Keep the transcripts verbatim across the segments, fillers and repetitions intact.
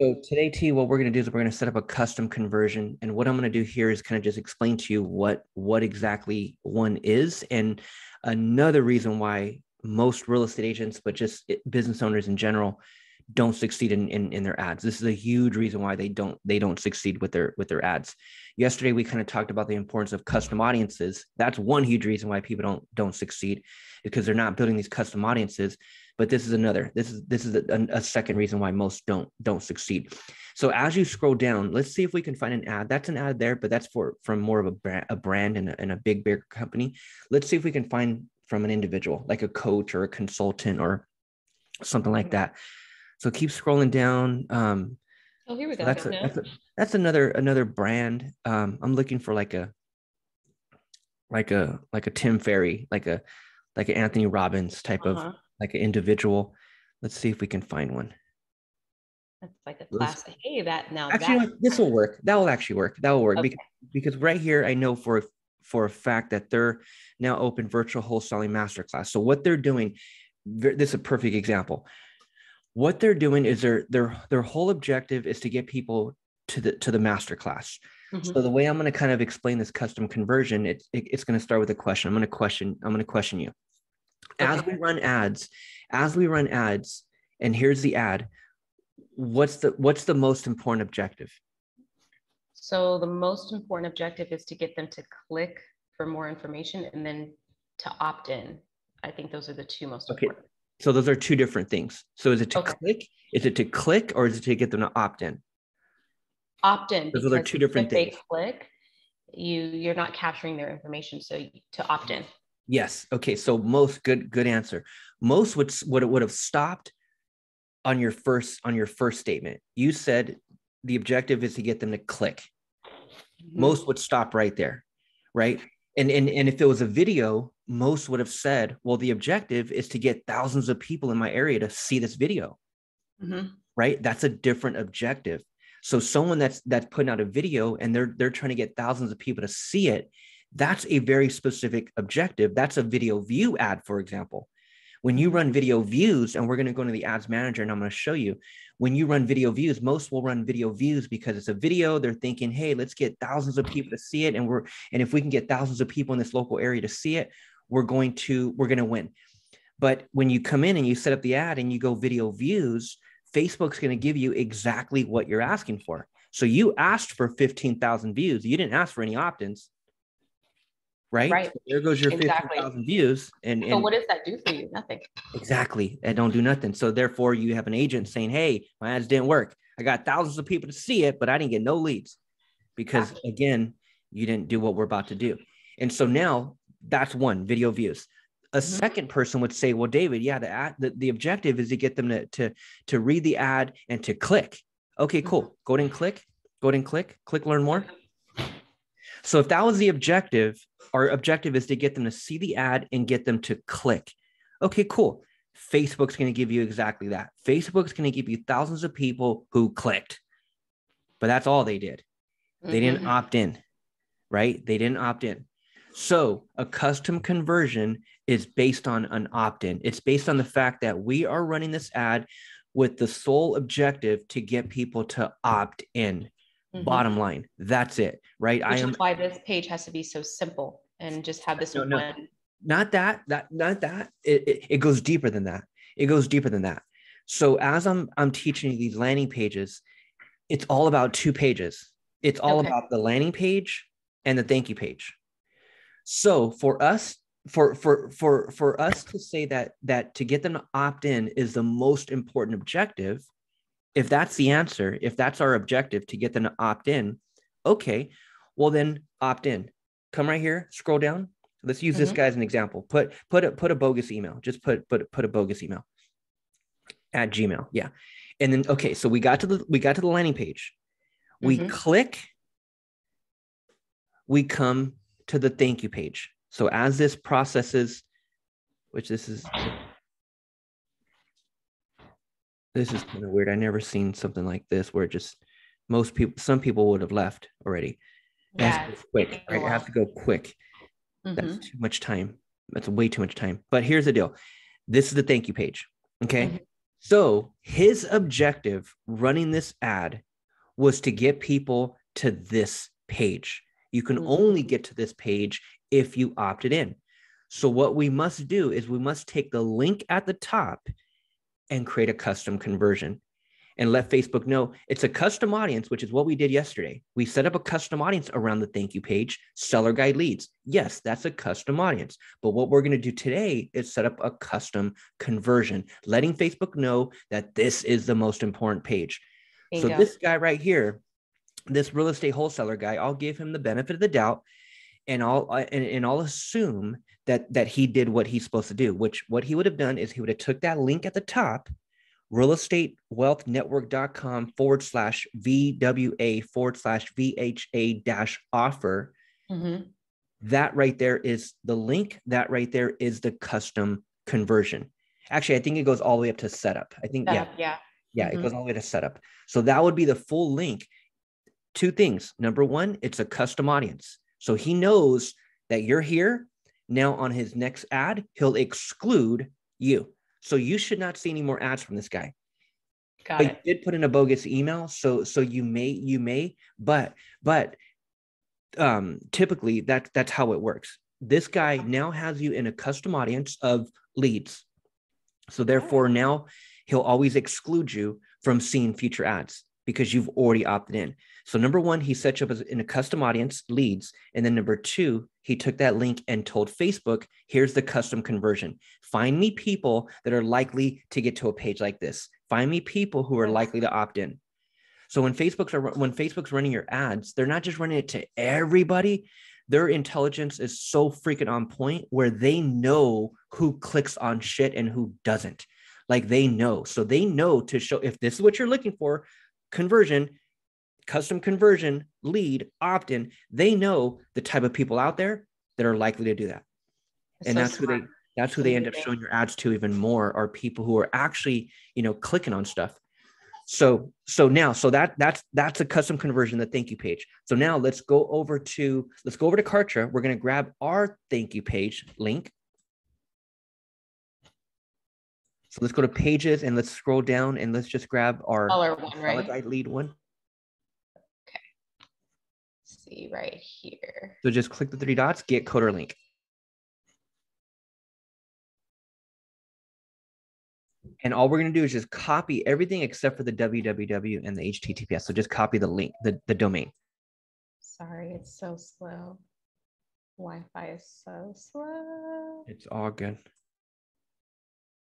So today, T, what we're going to do is we're going to set up a custom conversion. And what I'm going to do here is kind of just explain to you what, what exactly one is. And another reason why most real estate agents, but just business owners in general, don't succeed in, in, in their ads. This is a huge reason why they don't, they don't succeed with their, with their ads. Yesterday, we kind of talked about the importance of custom audiences. That's one huge reason why people don't, don't succeed, because they're not building these custom audiences. But this is another, this is, this is a, a second reason why most don't, don't succeed. So as you scroll down, let's see if we can find an ad. That's an ad there, but that's for, from more of a brand, a brand and a, and a big, bigger company. Let's see if we can find from an individual, like a coach or a consultant or something like that. So keep scrolling down. Um, oh, here we so go. That's, a, that's, a, that's another, another brand. Um, I'm looking for like a, like a, like a Tim Ferry, like a, like an Anthony Robbins type uh-huh. of, like an individual. Let's see if we can find one. That's like a classic. Hey, that now actually that. This will work. That will actually work. That will work okay. because, because right here, I know for, for a fact that they're now open virtual wholesaling masterclass. So what they're doing, this is a perfect example. What they're doing is their, their, their whole objective is to get people to the, to the masterclass. Mm-hmm. So the way I'm going to kind of explain this custom conversion, it, it, it's going to start with a question. I'm going to question, I'm going to question you. Okay. As we run ads, as we run ads, and here's the ad, what's the, what's the most important objective? So the most important objective is to get them to click for more information and then to opt in. I think those are the two most okay. important. So those are two different things. So is it to okay. click? Is it to click or is it to get them to opt in? Opt in. Those are two different if things. If they click, you, you're not capturing their information. So you, to opt in. Yes. Okay. So most good, good answer. Most would, would, would have stopped on your first, on your first statement. You said the objective is to get them to click. Mm-hmm. Most would stop right there. Right. And, and, and if it was a video, most would have said, well, the objective is to get thousands of people in my area to see this video. Mm-hmm. Right. That's a different objective. So someone that's, that's putting out a video and they're, they're trying to get thousands of people to see it. That's a very specific objective. That's a video view ad, for example. When you run video views, and we're going to go into the ads manager and I'm going to show you, when you run video views, most will run video views because it's a video. They're thinking, hey, let's get thousands of people to see it. And we're, and if we can get thousands of people in this local area to see it, we're going to, we're going to win. But when you come in and you set up the ad and you go video views, Facebook's going to give you exactly what you're asking for. So you asked for fifteen thousand views. You didn't ask for any opt-ins. Right? Right. So there goes your exactly. fifty thousand views. And, and so what does that do for you? Nothing. Exactly. And don't do nothing. So therefore you have an agent saying, hey, my ads didn't work. I got thousands of people to see it, but I didn't get no leads because exactly. again, you didn't do what we're about to do. And so now that's one video views. A mm-hmm. second person would say, well, David, yeah, the, ad, the, the objective is to get them to, to, to read the ad and to click. Okay, cool. Mm-hmm. Go ahead and click, go ahead and click, click, learn more. So if that was the objective, our objective is to get them to see the ad and get them to click. Okay, cool. Facebook's going to give you exactly that. Facebook's going to give you thousands of people who clicked, but that's all they did. They mm-hmm. didn't opt in, right? They didn't opt in. So a custom conversion is based on an opt-in. It's based on the fact that we are running this ad with the sole objective to get people to opt in. Mm-hmm. Bottom line, that's it, right? Which I am. Is why this page has to be so simple and just have this no, one. No, not that, that, not that. It, it it goes deeper than that. It goes deeper than that. So as I'm I'm teaching you these landing pages, it's all about two pages. It's all okay. about the landing page and the thank you page. So for us, for for for for us to say that that to get them to opt in is the most important objective. If that's the answer, if that's our objective to get them to opt in, okay, well then opt in. Come right here, scroll down. Let's use mm-hmm. this guy as an example. Put put a, put a bogus email. Just put put put a bogus email at Gmail. Yeah, and then okay, so we got to the we got to the landing page. We mm-hmm. click. We come to the thank you page. So as this processes, which this is. This is kind of weird. I never seen something like this where it just most people, some people would have left already. Yeah, it has to go quick. Right? I have to go quick. Mm-hmm. That's too much time. That's way too much time. But here's the deal. This is the thank you page. Okay. Mm-hmm. So his objective running this ad was to get people to this page. You can mm-hmm. only get to this page if you opted in. So what we must do is we must take the link at the top and create a custom conversion and let Facebook know it's a custom audience, which is what we did yesterday. We set up a custom audience around the thank you page, seller guide leads. Yes, that's a custom audience. But what we're going to do today is set up a custom conversion, letting Facebook know that this is the most important page. Bingo. So this guy right here, this real estate wholesaler guy, I'll give him the benefit of the doubt. And I'll, and, and I'll assume that, that he did what he's supposed to do, which what he would have done is he would have took that link at the top, realestatewealthnetwork.com forward slash VWA forward slash VHA dash offer. Mm-hmm. That right there is the link. That right there is the custom conversion. Actually, I think it goes all the way up to setup. I think, setup, yeah, yeah, yeah mm-hmm. it goes all the way to setup. So that would be the full link. Two things. Number one, it's a custom audience. So he knows that you're here. Now on his next ad, he'll exclude you. So you should not see any more ads from this guy. Got but it. You did put in a bogus email. So, so you may, you may, but, but um, typically that that's how it works. This guy now has you in a custom audience of leads. So therefore oh. now he'll always exclude you from seeing future ads because you've already opted in. So number one, he set you up as in a custom audience leads. And then number two, he took that link and told Facebook, here's the custom conversion. Find me people that are likely to get to a page like this. Find me people who are likely to opt in. So when Facebook's are, when Facebook's running your ads, they're not just running it to everybody. Their intelligence is so freaking on point where they know who clicks on shit and who doesn't. Like they know. So they know to show if this is what you're looking for, conversion, custom conversion, lead, opt-in, they know the type of people out there that are likely to do that. That's and so that's smart. who they that's who they end up showing your ads to even more are people who are actually, you know, clicking on stuff. So so now so that that's that's a custom conversion, the thank you page. So now let's go over to let's go over to Kartra. We're going to grab our thank you page link. So let's go to pages and let's scroll down and let's just grab our color one, right? lead one. See right here. So just click the three dots, get code or link. And all we're going to do is just copy everything except for the W W W and the H T T P S. So just copy the link, the, the domain. Sorry, it's so slow. Wi-Fi is so slow. It's all good.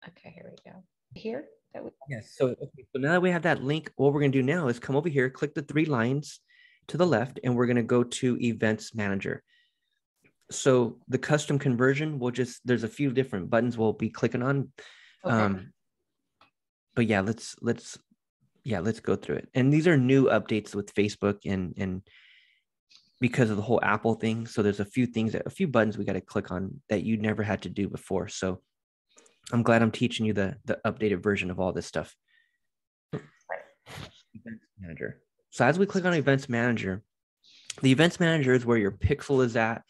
Okay, here we go. Here? That we yes. So, okay, so now that we have that link, what we're going to do now is come over here, click the three lines to the left, and we're going to go to Events Manager. So the custom conversion, we'll just, there's a few different buttons we'll be clicking on. Okay. Um, but yeah, let's, let's, yeah, let's go through it. And these are new updates with Facebook and, and because of the whole Apple thing. So there's a few things, that, a few buttons we got to click on that you never had to do before. So I'm glad I'm teaching you the, the updated version of all this stuff. Events Manager. So as we click on Events Manager, the Events Manager is where your pixel is at,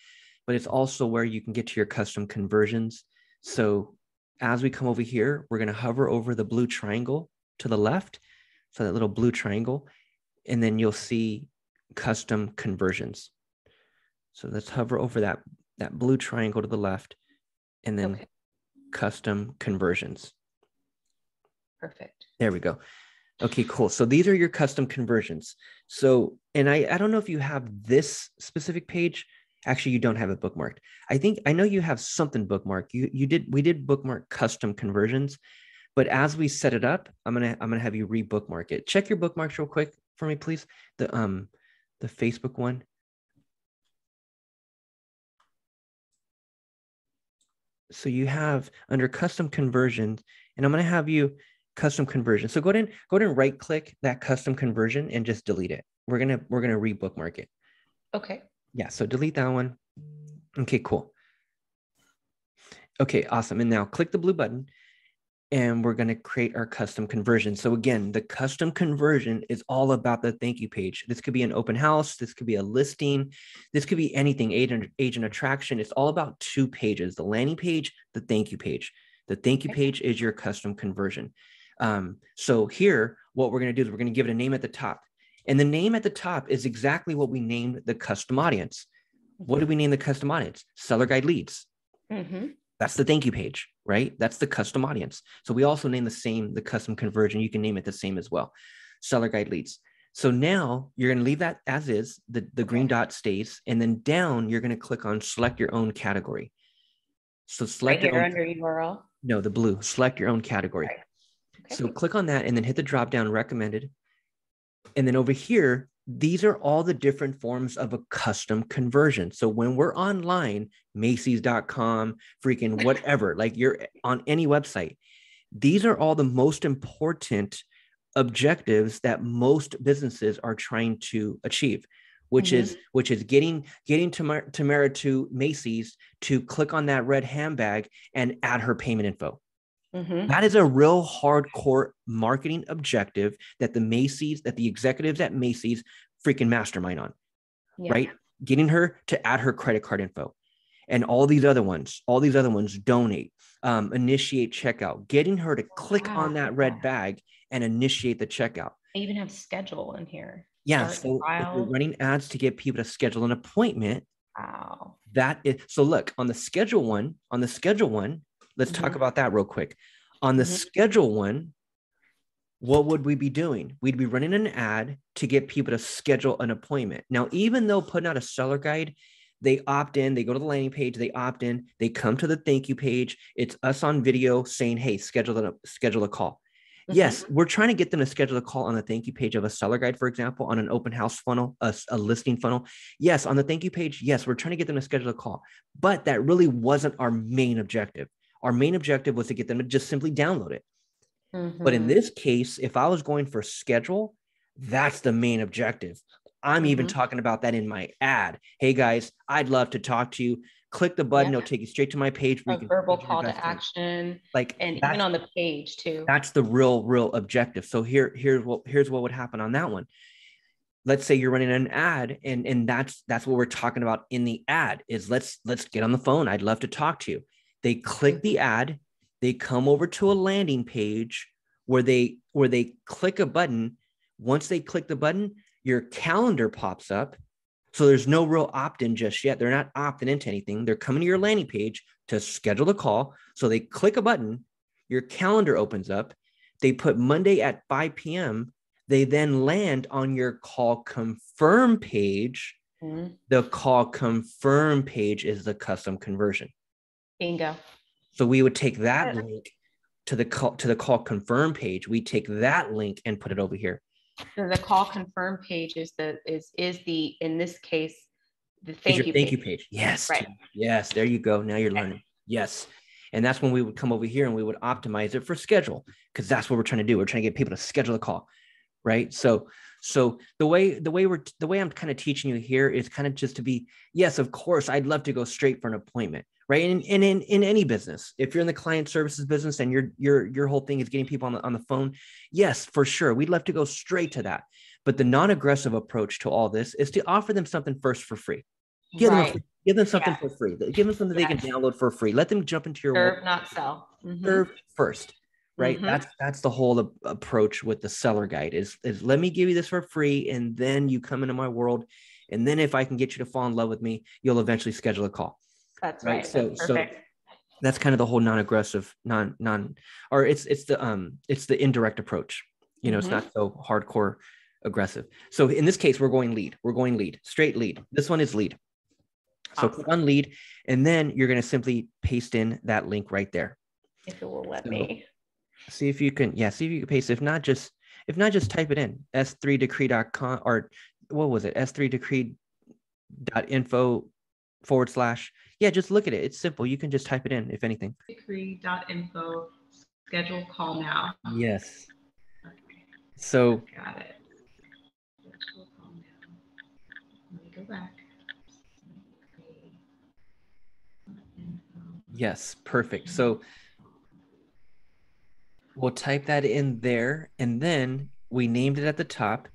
but it's also where you can get to your custom conversions. So as we come over here, we're going to hover over the blue triangle to the left. So that little blue triangle, and then you'll see custom conversions. So let's hover over that, that blue triangle to the left and then okay. custom conversions. Perfect. There we go. Okay, cool. So these are your custom conversions. So, and I, I don't know if you have this specific page. Actually, you don't have it bookmarked. I think, I know you have something bookmarked. You, you did, we did bookmark custom conversions, but as we set it up, I'm going to, I'm going to have you rebookmark it. Check your bookmarks real quick for me, please. The, um, the Facebook one. So you have under custom conversions, and I'm going to have you custom conversion. So go ahead and go ahead and right click that custom conversion and just delete it. We're going to, we're going to rebookmark it. Okay. Yeah. So delete that one. Okay, cool. Okay. Awesome. And now click the blue button and we're going to create our custom conversion. So again, the custom conversion is all about the thank you page. This could be an open house. This could be a listing. This could be anything, agent, agent attraction. It's all about two pages, the landing page, the thank you page. The thank you page is your custom conversion. Um, so here, what we're going to do is we're going to give it a name at the top. And the name at the top is exactly what we named the custom audience. What do we name the custom audience? Seller Guide Leads. Mm-hmm. That's the thank you page, right? That's the custom audience. So we also name the same, the custom conversion. You can name it the same as well. Seller Guide Leads. So now you're going to leave that as is, the, the green dot stays, and then down, you're going to click on select your own category. So select right here your own, under U R L. No, the blue, select your own category. Right. Okay. So click on that and then hit the drop-down recommended. And then over here, these are all the different forms of a custom conversion. So when we're online, Macy's dot com, freaking whatever, like you're on any website, these are all the most important objectives that most businesses are trying to achieve, which mm-hmm. is which is getting getting Tamara, Tamara to Macy's to click on that red handbag and add her payment info. Mm-hmm. That is a real hardcore marketing objective that the Macy's, that the executives at Macy's freaking mastermind on, yeah. right? Getting her to add her credit card info and all these other ones, all these other ones, donate, um, initiate checkout, getting her to click wow. on that red bag and initiate the checkout. I even have schedule in here. Yeah. Start so if you're running ads to get people to schedule an appointment. Wow. That is, so look on the schedule one, on the schedule one, let's mm-hmm. talk about that real quick. On the mm-hmm. schedule one, what would we be doing? We'd be running an ad to get people to schedule an appointment. Now, even though putting out a seller guide, they opt in, they go to the landing page, they opt in, they come to the thank you page. It's us on video saying, hey, schedule a, schedule a call. Mm-hmm. Yes, we're trying to get them to schedule a call on the thank you page of a seller guide, for example, on an open house funnel, a, a listing funnel. Yes, on the thank you page, yes, we're trying to get them to schedule a call. But that really wasn't our main objective. Our main objective was to get them to just simply download it. Mm-hmm. But in this case, if I was going for schedule, that's the main objective. I'm mm-hmm. even talking about that in my ad. Hey guys, I'd love to talk to you. Click the button. Yeah. It'll take you straight to my page. A verbal call to action. Like, and even on the page too. That's the real, real objective. So here, here's what, here's what would happen on that one. Let's say you're running an ad and, and that's, that's what we're talking about in the ad is let's, let's get on the phone. I'd love to talk to you. They click the ad, they come over to a landing page where they, where they click a button. Once they click the button, your calendar pops up. So there's no real opt-in just yet. They're not opting into anything. They're coming to your landing page to schedule a call. So they click a button, your calendar opens up. They put Monday at five p.m. They then land on your call confirm page. Mm-hmm. The call confirm page is the custom conversion. Bingo. So we would take that yeah. link to the call, to the call confirm page. We take that link and put it over here. So the call confirm page is the, is, is the, in this case, the thank you page. Thank you page. Yes. Right. Yes. There you go. Now you're okay. learning. Yes. And that's when we would come over here and we would optimize it for schedule. Cause that's what we're trying to do. We're trying to get people to schedule a call. Right. So, so the way, the way we're, the way I'm kind of teaching you here is kind of just to be, yes, of course, I'd love to go straight for an appointment. Right. And in, in, in any business, if you're in the client services business and your, your, your whole thing is getting people on the, on the phone. Yes, for sure. We'd love to go straight to that. But the non-aggressive approach to all this is to offer them something first for free. Give, right. them, give them something yeah. for free. Give them something yeah. they can download for free. Let them jump into your Serve, world. Not sell. Mm-hmm. Serve first. Right. Mm-hmm. That's, that's the whole approach with the seller guide is, is let me give you this for free. And then you come into my world. And then if I can get you to fall in love with me, you'll eventually schedule a call. That's right. right. So, that's so that's kind of the whole non-aggressive, non, non, or it's, it's the, um, it's the indirect approach, you know, mm-hmm. it's not so hardcore aggressive. So in this case, we're going lead, we're going lead, straight lead. This one is lead. So awesome. Click on lead, and then you're going to simply paste in that link right there. If it will let so me see if you can, yeah. See if you can paste, if not just, if not just type it in s three decree dot com or what was it? s three decree dot info forward slash. Yeah, just look at it. It's simple. You can just type it in, if anything. decree dot info, schedule call now. Yes. Okay. So. Got it. Schedule call now. Let me go back. Yes, perfect. So we'll type that in there, and then we named it at the top,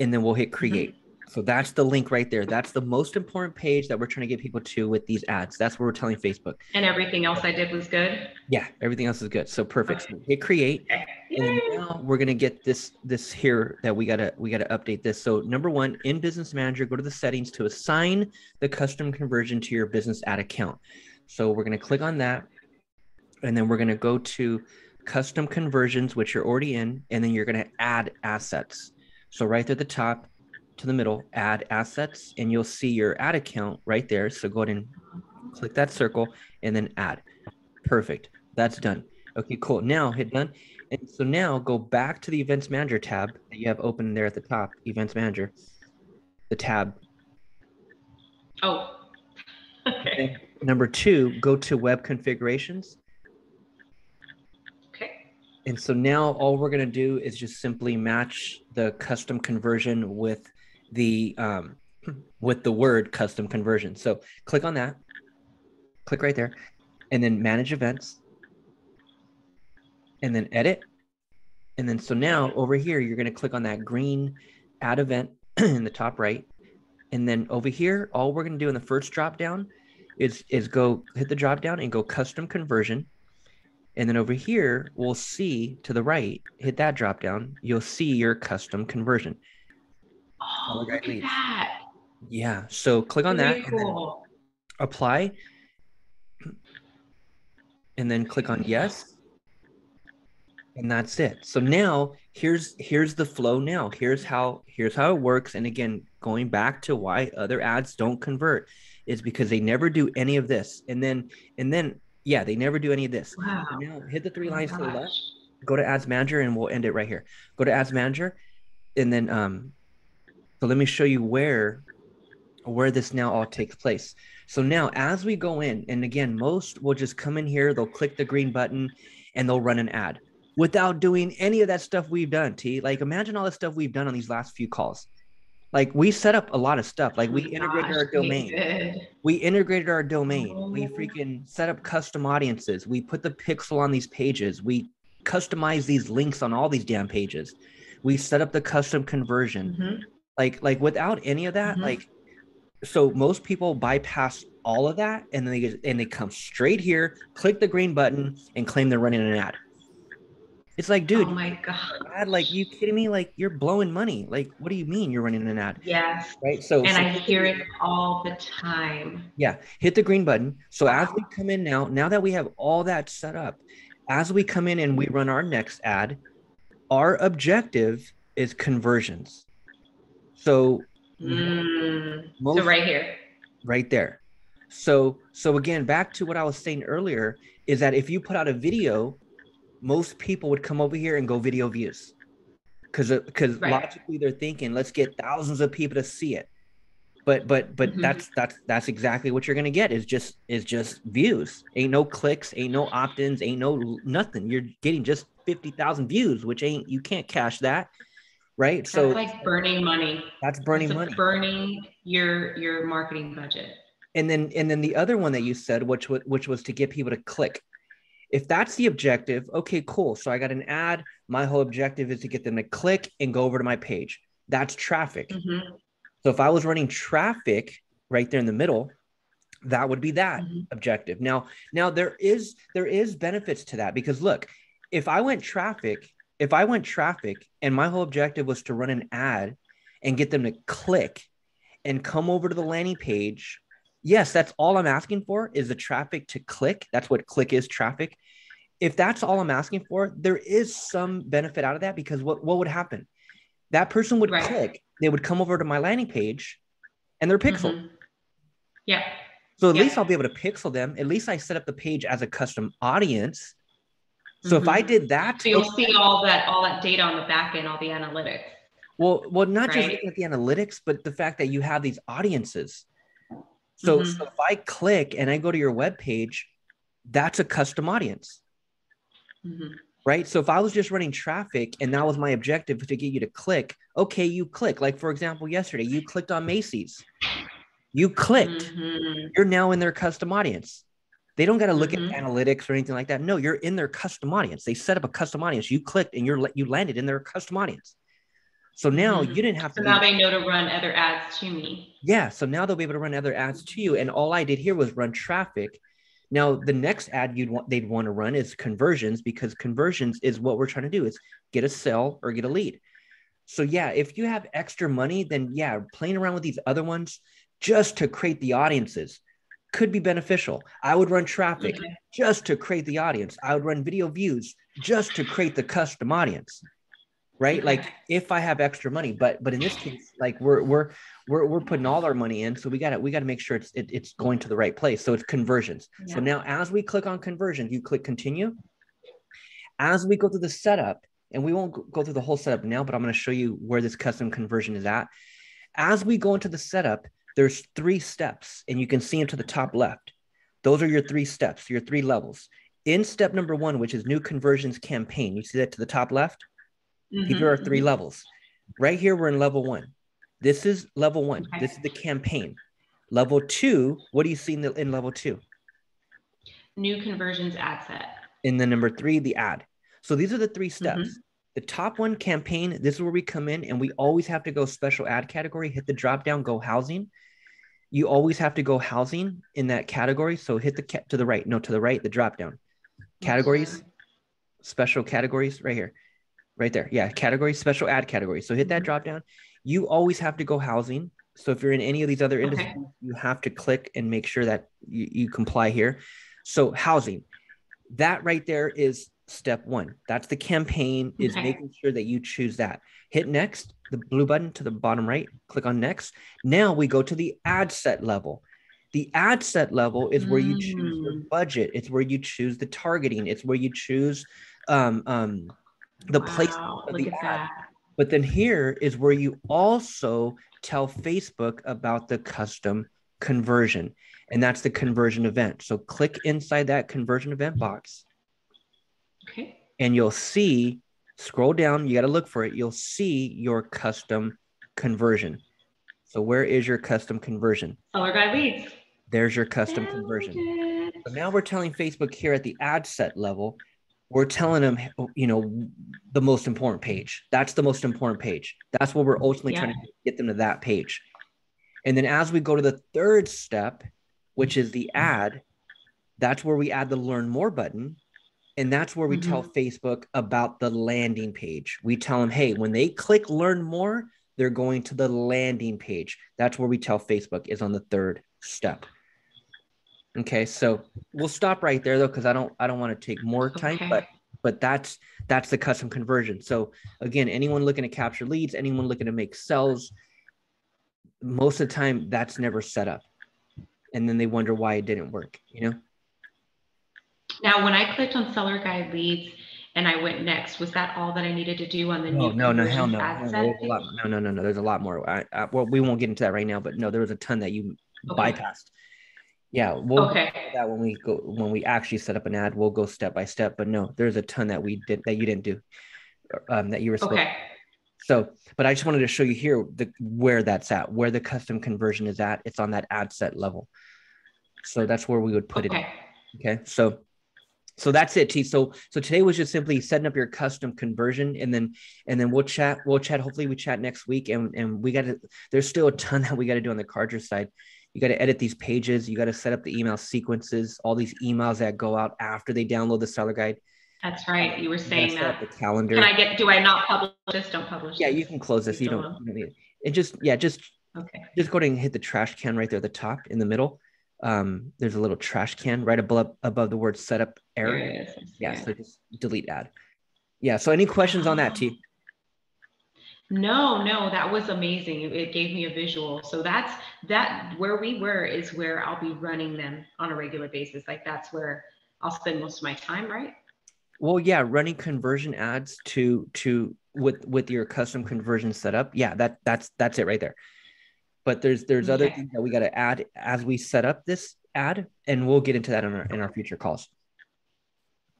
and then we'll hit create. Mm-hmm. So that's the link right there. That's the most important page that we're trying to get people to with these ads. That's what we're telling Facebook. And everything else I did was good? Yeah, everything else is good. So perfect. Okay. So hit create. Okay. And then now we're going to get this, this here that we got to, we got to update this. So number one, in Business Manager, go to the settings to assign the custom conversion to your business ad account. So we're going to click on that. And then we're going to go to custom conversions, which you're already in, and then you're going to add assets. So right there at the top, to the middle, add assets, and you'll see your ad account right there. So go ahead and click that circle and then add. Perfect. That's done. Okay, cool. Now hit done. And so now go back to the Events Manager tab that you have open there at the top, Events Manager, the tab. Oh, okay. And number two, go to Web Configurations. And so now all we're going to do is just simply match the custom conversion with the um, with the word custom conversion. So click on that, click right there, and then manage events, and then edit. And then so now over here, you're going to click on that green add event in the top right. And then over here, all we're going to do in the first drop down is, is go hit the drop down and go custom conversion. And then over here, we'll see to the right, hit that drop down, you'll see your custom conversion. Oh, look at that. Yeah. So click on that, and then apply, and then click on yes. And that's it. So now here's, here's the flow. Now here's how, here's how it works. And again, going back to why other ads don't convert is because they never do any of this. And then, and then, Yeah, they never do any of this. Wow. So now hit the three lines oh to the left, go to Ads Manager, and we'll end it right here. Go to Ads Manager, and then um, so let me show you where where this now all takes place. So now as we go in, and again, most will just come in here, they'll click the green button, and they'll run an ad without doing any of that stuff we've done, T. Like imagine all the stuff we've done on these last few calls. Like we set up a lot of stuff. Like we integrated our domain. We integrated our domain. We freaking set up custom audiences. We put the pixel on these pages. We customized these links on all these damn pages. We set up the custom conversion. Mm-hmm. Like, like without any of that, mm-hmm. like, so most people bypass all of that and then they and they come straight here, click the green button, and claim they're running an ad. It's like, dude, oh my God, like, you kidding me? Like, you're blowing money. Like, what do you mean you're running an ad? Yes. Right. So, and so I hear it all the time. Yeah. Hit the green button. So wow. as we come in now, now that we have all that set up, as we come in and we run our next ad, our objective is conversions. So, mm. most, so right here, right there. So, so again, back to what I was saying earlier is that if you put out a video, most people would come over here and go video views because because right. logically they're thinking, let's get thousands of people to see it, but but but mm-hmm. that's that's that's exactly what you're going to get is just is just views. Ain't no clicks, ain't no opt-ins, ain't no nothing. You're getting just fifty thousand views, which ain't, you can't cash that, right? That's so like burning money. That's burning that's money burning your your marketing budget. And then and then the other one that you said, which was which was to get people to click. If that's the objective, okay, cool. So I got an ad. My whole objective is to get them to click and go over to my page. That's traffic. Mm-hmm. So if I was running traffic right there in the middle, that would be that mm-hmm. objective. Now, now there is there is benefits to that because look, if I went traffic, if I went traffic and my whole objective was to run an ad and get them to click and come over to the landing page, yes, that's all I'm asking for is the traffic to click. That's what click is, traffic. If that's all I'm asking for, there is some benefit out of that because what, what would happen? That person would right. click. They would come over to my landing page and they're pixeled. Mm-hmm. Yeah. So at yeah. least I'll be able to pixel them. At least I set up the page as a custom audience. So mm-hmm. if I did that. So you'll see all that, all that data on the back end, all the analytics. Well, well, not right? just looking at the analytics, but the fact that you have these audiences. So, mm-hmm. so if I click and I go to your web page, that's a custom audience, mm-hmm. right? So if I was just running traffic and that was my objective to get you to click, okay, you click. Like for example, yesterday you clicked on Macy's, you clicked, mm-hmm. you're now in their custom audience. They don't got to look mm-hmm. at analytics or anything like that. No, you're in their custom audience. They set up a custom audience. You clicked and you're you landed in their custom audience. So now mm-hmm. you didn't have to. So now they know to run other ads to me. Yeah. So now they'll be able to run other ads to you. And all I did here was run traffic. Now the next ad you'd want, they'd want to run is conversions, because conversions is what we're trying to do. It's get a sale or get a lead. So yeah, if you have extra money, then yeah, playing around with these other ones just to create the audiences could be beneficial. I would run traffic mm-hmm. just to create the audience. I would run video views just to create the custom audience, right? Like if I have extra money, but, but in this case, like we're, we're, we're, we're putting all our money in. So we got to, we got to make sure it's, it, it's going to the right place. So it's conversions. Yeah. So now as we click on conversions, you click continue. As we go through the setup, and we won't go through the whole setup now, but I'm going to show you where this custom conversion is at. As we go into the setup, there's three steps, and you can see them to the top left. Those are your three steps, your three levels. In step number one, which is new conversions campaign, you see that to the top left? Mm-hmm. These are our three levels. Right here, we're in level one. This is level one. Okay. This is the campaign. Level two, what do you see in, the, in level two? New conversions ad set. And then number three, the ad. So these are the three steps. Mm-hmm. The top one, campaign, this is where we come in, and we always have to go special ad category, hit the drop down, go housing. You always have to go housing in that category. So hit the ca- to the right, no, to the right, the drop down. Categories, special categories, right here, right there. Yeah, categories, special ad category. So hit that drop down. You always have to go housing. So if you're in any of these other industries, okay. you have to click and make sure that you, you comply here. So housing, that right there is step one. That's the campaign, is okay. making sure that you choose that. Hit next, the blue button to the bottom right, click on next. Now we go to the ad set level. The ad set level is where you choose your budget. It's where you choose the targeting. It's where you choose um, um, the wow, placement of the ad. That. But then here is where you also tell Facebook about the custom conversion, and that's the conversion event. So click inside that conversion event box. Okay. And you'll see, scroll down, you got to look for it. You'll see your custom conversion. So where is your custom conversion? Seller Guide Leads. There's your custom Found conversion. So now we're telling Facebook here at the ad set level, we're telling them, you know, the most important page. That's the most important page. That's what we're ultimately yeah. trying to get them to that page. And then as we go to the third step, which is the ad, that's where we add the learn more button. And that's where we mm-hmm. tell Facebook about the landing page. We tell them, hey, when they click learn more, they're going to the landing page. That's where we tell Facebook is on the third step. Okay, so we'll stop right there though, because I don't I don't want to take more time, okay. but but that's that's the custom conversion. So again, anyone looking to capture leads, anyone looking to make sales, most of the time that's never set up. And then they wonder why it didn't work, you know? Now, when I clicked on Seller Guide Leads and I went next, was that all that I needed to do on the oh, new? No, no, hell no. No, no, lot, no, no, no, no. There's a lot more. I, I, well, we won't get into that right now, but no, there was a ton that you okay. bypassed. Yeah, we'll okay. do that when we go when we actually set up an ad. We'll go step by step, but no, there's a ton that we did that you didn't do um, that you were supposed. Okay. So, but I just wanted to show you here the where that's at, where the custom conversion is at. It's on that ad set level, so that's where we would put okay. it. Okay, so. So that's it, T. So so today was just simply setting up your custom conversion, and then and then we'll chat. We'll chat. Hopefully, we chat next week. And and we got to. There's still a ton that we got to do on the Kartra side. You got to edit these pages. You got to set up the email sequences. All these emails that go out after they download the seller guide. That's right. You were saying you that. The calendar. Can I get? Do I not publish this? Don't publish. Yeah, this. You can close this. You, you don't. don't need it. It just yeah just okay. Just go ahead and hit the trash can right there at the top in the middle. Um, there's a little trash can right above above the word setup error. Yeah, so just delete ad. Yeah. So any questions on that, T? No, no, that was amazing. It gave me a visual. So that's that where we were is where I'll be running them on a regular basis. Like that's where I'll spend most of my time, right? Well, yeah, running conversion ads to to with with your custom conversion setup. Yeah, that that's that's it right there. But there's there's other okay. things that we got to add as we set up this ad, and we'll get into that in our in our future calls.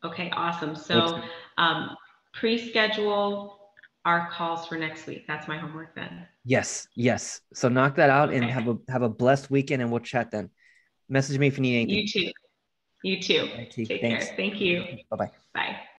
Okay, awesome. So um, pre-schedule our calls for next week. That's my homework then. Yes, yes. So knock that out okay. and have a have a blessed weekend, and we'll chat then. Message me if you need anything. You too. You too. Right, Take Thanks. care. Thank you. Bye-bye. Bye.